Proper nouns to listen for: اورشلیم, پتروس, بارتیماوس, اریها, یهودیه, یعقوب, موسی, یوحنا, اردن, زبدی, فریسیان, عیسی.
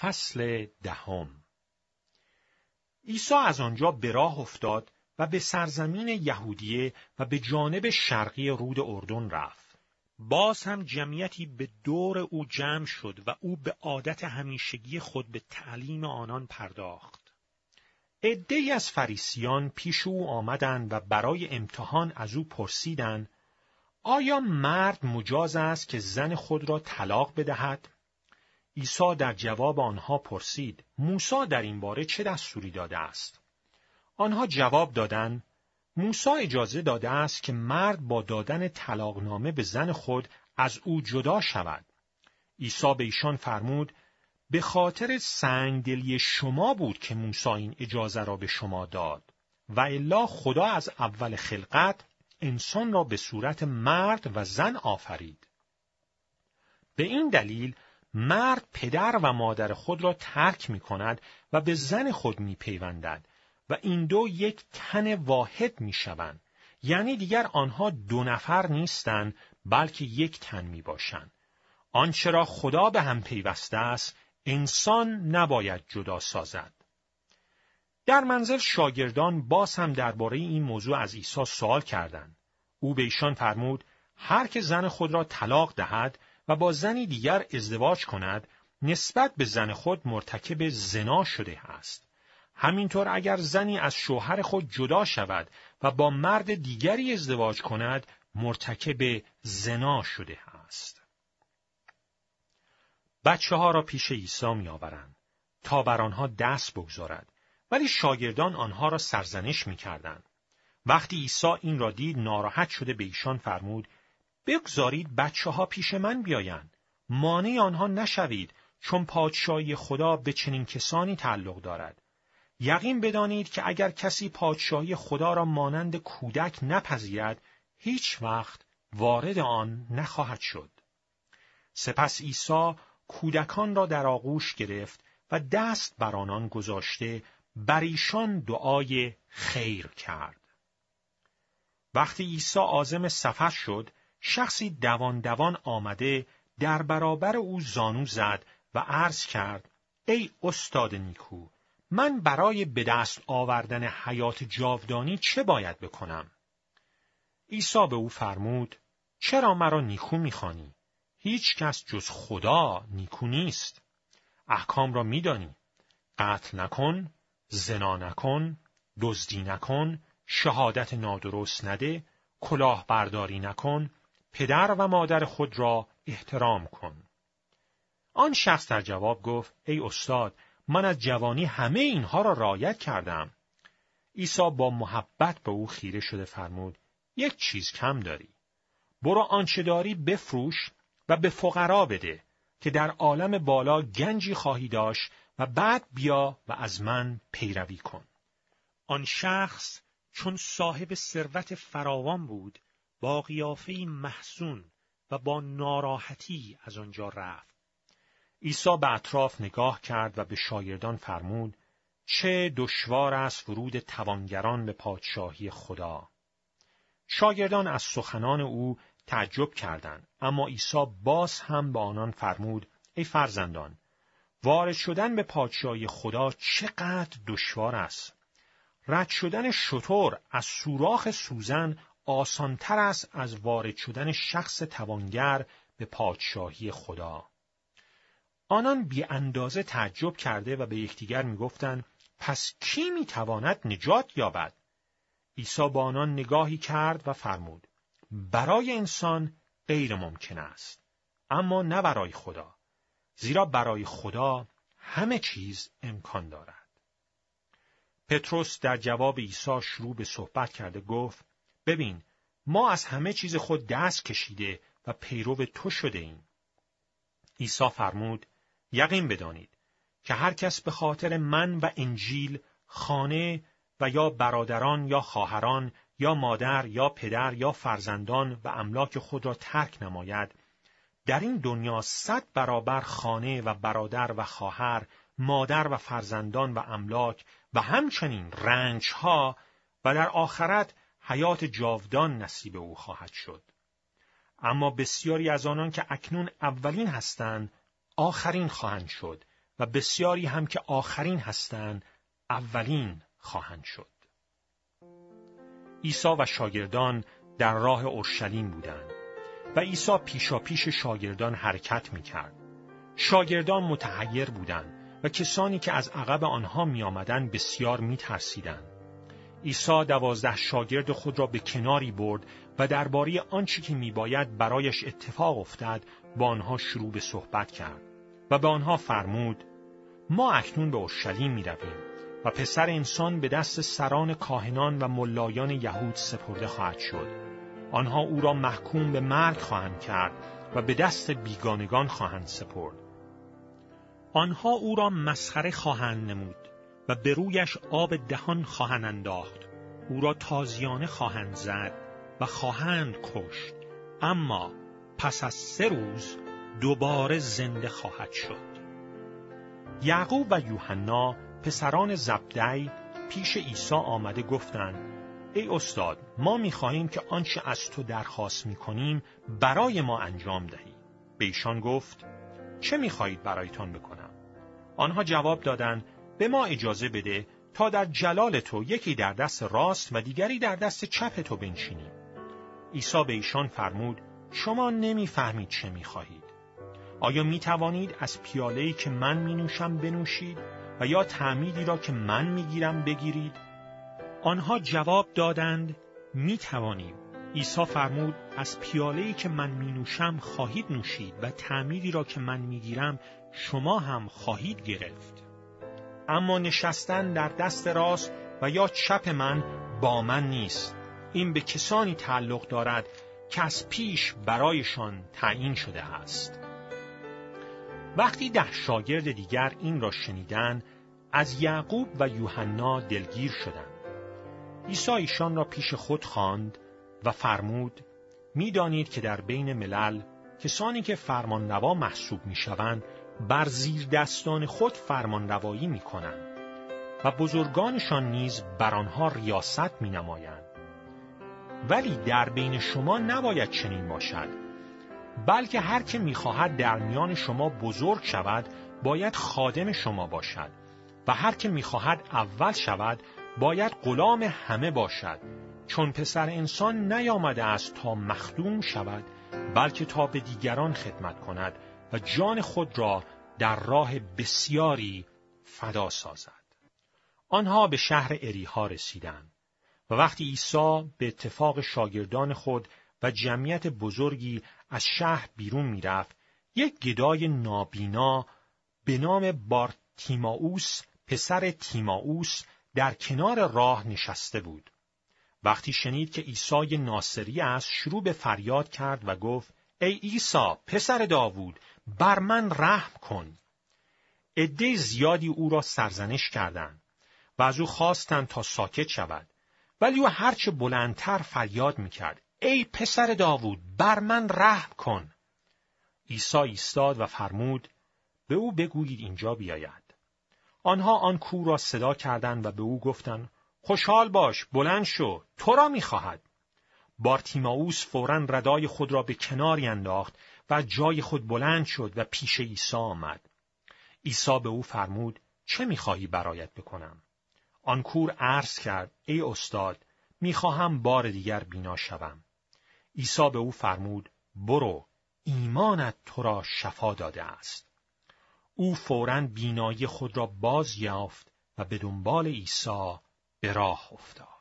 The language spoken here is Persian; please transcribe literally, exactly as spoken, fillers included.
فصل دهم. عیسی از آنجا به راه افتاد و به سرزمین یهودیه و به جانب شرقی رود اردن رفت. باز هم جمعیتی به دور او جمع شد و او به عادت همیشگی خود به تعلیم آنان پرداخت. عده‌ای از فریسیان پیش او آمدند و برای امتحان از او پرسیدند: آیا مرد مجاز است که زن خود را طلاق بدهد؟ عیسی در جواب آنها پرسید: موسی در این باره چه دستوری داده است؟ آنها جواب دادند: موسی اجازه داده است که مرد با دادن طلاقنامه به زن خود از او جدا شود. عیسی به ایشان فرمود: به خاطر سنگدلی شما بود که موسی این اجازه را به شما داد، و الا خدا از اول خلقت انسان را به صورت مرد و زن آفرید. به این دلیل مرد پدر و مادر خود را ترک می کند و به زن خود می پیوندد و این دو یک تن واحد می شوند. یعنی دیگر آنها دو نفر نیستند، بلکه یک تن می باشند. آنچه را خدا به هم پیوسته است، انسان نباید جدا سازد. در منزل شاگردان باز هم درباره این موضوع از عیسی سوال کردند. او به ایشان فرمود: هر که زن خود را طلاق دهد و با زنی دیگر ازدواج کند، نسبت به زن خود مرتکب زنا شده است. همینطور اگر زنی از شوهر خود جدا شود و با مرد دیگری ازدواج کند، مرتکب زنا شده است. بچه ها را پیش عیسی می آورند تا بر آنها دست بگذارد، ولی شاگردان آنها را سرزنش می کردند. وقتی عیسی این را دید، ناراحت شده به ایشان فرمود: بگذارید بچه ها پیش من بیایند، مانع آنها نشوید، چون پادشاهی خدا به چنین کسانی تعلق دارد. یقین بدانید که اگر کسی پادشاهی خدا را مانند کودک نپذیرد، هیچ وقت وارد آن نخواهد شد. سپس عیسی کودکان را در آغوش گرفت و دست بر آنان گذاشته بر ایشان دعای خیر کرد. وقتی عیسی عازم سفر شد، شخصی دوان دوان آمده در برابر او زانو زد و عرض کرد: ای استاد نیکو، من برای به دست آوردن حیات جاودانی چه باید بکنم؟ عیسی به او فرمود: چرا مرا نیکو می‌خوانی؟ هیچ کس جز خدا نیکو نیست. احکام را می‌دانی: قتل نکن، زنا نکن، دزدی نکن، شهادت نادرست نده، کلاه برداری نکن، پدر و مادر خود را احترام کن. آن شخص در جواب گفت: ای استاد، من از جوانی همه اینها را رعایت کردم. عیسی با محبت به او خیره شده فرمود: یک چیز کم داری. برو آنچه داری بفروش و به فقرا بده، که در عالم بالا گنجی خواهی داشت، و بعد بیا و از من پیروی کن. آن شخص چون صاحب ثروت فراوان بود، با قیافه‌ای محزون و با ناراحتی از آنجا رفت. عیسی به اطراف نگاه کرد و به شاگردان فرمود: چه دشوار است ورود توانگران به پادشاهی خدا. شاگردان از سخنان او تعجب کردند، اما عیسی باز هم به آنان فرمود: ای فرزندان، وارد شدن به پادشاهی خدا چقدر دشوار است. رد شدن شتر از سوراخ سوزن آسانتر است از وارد شدن شخص توانگر به پادشاهی خدا. آنان بی اندازه تعجب کرده و به یکدیگر میگفتند: پس کی میتواند نجات یابد؟ عیسی با آنان نگاهی کرد و فرمود: برای انسان غیر ممکن است، اما نه برای خدا، زیرا برای خدا همه چیز امکان دارد. پتروس در جواب عیسی شروع به صحبت کرده گفت: ببین، ما از همه چیز خود دست کشیده و پیرو تو شده ایم. عیسی فرمود: یقین بدانید که هر کس به خاطر من و انجیل خانه و یا برادران یا خواهران یا مادر یا پدر یا فرزندان و املاک خود را ترک نماید، در این دنیا صد برابر خانه و برادر و خواهر، مادر و فرزندان و املاک و همچنین رنجها و در آخرت حیات جاودان نصیب او خواهد شد. اما بسیاری از آنان که اکنون اولین هستند، آخرین خواهند شد و بسیاری هم که آخرین هستند اولین خواهند شد. عیسی و شاگردان در راه اورشلیم بودند و عیسی پیشاپیش شاگردان حرکت می‌کرد. شاگردان متحیر بودند و کسانی که از عقب آنها می‌آمدند بسیار می‌ترسیدند. عیسی دوازده شاگرد خود را به کناری برد و درباره آنچه که می‌باید برایش اتفاق افتد با آنها شروع به صحبت کرد و به آنها فرمود: ما اکنون به اورشلیم می‌رویم و پسر انسان به دست سران کاهنان و ملایان یهود سپرده خواهد شد. آنها او را محکوم به مرگ خواهند کرد و به دست بیگانگان خواهند سپرد. آنها او را مسخره خواهند نمود و به رویش آب دهان خواهند انداخت. او را تازیانه خواهند زد و خواهند کشت، اما پس از سه روز دوباره زنده خواهد شد. یعقوب و یوحنا پسران زبدی پیش عیسی آمده گفتند: ای استاد، ما می‌خواهیم که آنچه از تو درخواست می‌کنیم برای ما انجام دهی. به ایشان گفت: چه می‌خواهید برایتان بکنم؟ آنها جواب دادند: به ما اجازه بده تا در جلال تو یکی در دست راست و دیگری در دست چپ تو بنشینیم. عیسی به ایشان فرمود: شما نمی‌فهمید چه می‌خواهید. آیا می‌توانید از پیاله‌ای که من می‌نوشم بنوشید و یا تعمیدی را که من می‌گیرم بگیرید؟ آنها جواب دادند: می‌توانیم. عیسی فرمود: از پیاله‌ای که من می‌نوشم خواهید نوشید و تعمیدی را که من می‌گیرم شما هم خواهید گرفت. اما نشستن در دست راست و یا چپ من با من نیست. این به کسانی تعلق دارد که از پیش برایشان تعیین شده است. وقتی ده شاگرد دیگر این را شنیدند، از یعقوب و یوحنا دلگیر شدند. عیسی ایشان را پیش خود خواند و فرمود: می‌دانید که در بین ملل کسانی که فرمانروا محسوب می‌شوند بر زیر دستان خود فرمانروایی می‌کنند و بزرگانشان نیز بر آنها ریاست می‌نمایند. ولی در بین شما نباید چنین باشد، بلکه هر که می‌خواهد در میان شما بزرگ شود باید خادم شما باشد و هر که می‌خواهد اول شود باید غلام همه باشد، چون پسر انسان نیامده است تا مخدوم شود بلکه تا به دیگران خدمت کند و جان خود را در راه بسیاری فدا سازد. آنها به شهر اریها رسیدند و وقتی عیسی به اتفاق شاگردان خود و جمعیت بزرگی از شهر بیرون میرفت، یک گدای نابینا به نام بارتیماوس پسر تیماوس در کنار راه نشسته بود. وقتی شنید که عیسی ناصری است، شروع به فریاد کرد و گفت: ای عیسی پسر داوود، بر من رحم کن. عده زیادی او را سرزنش کردند و از او خواستند تا ساکت شود، ولی او هرچه بلندتر فریاد میکرد: ای پسر داوود، بر من رحم کن. عیسی ایستاد و فرمود: به او بگویید اینجا بیاید. آنها آن کور را صدا کردند و به او گفتند: خوشحال باش، بلند شو، تو را می‌خواهد. بارتیماوس فوراً ردای خود را به کناری انداخت و جای خود بلند شد و پیش عیسی آمد. عیسی به او فرمود: چه می‌خواهی برایت بکنم؟ آن کور عرض کرد: ای استاد، می‌خواهم بار دیگر بینا شوم. عیسی به او فرمود: برو، ایمانت تو را شفا داده است. او فوراً بینایی خود را باز یافت و به دنبال عیسی به راه افتاد.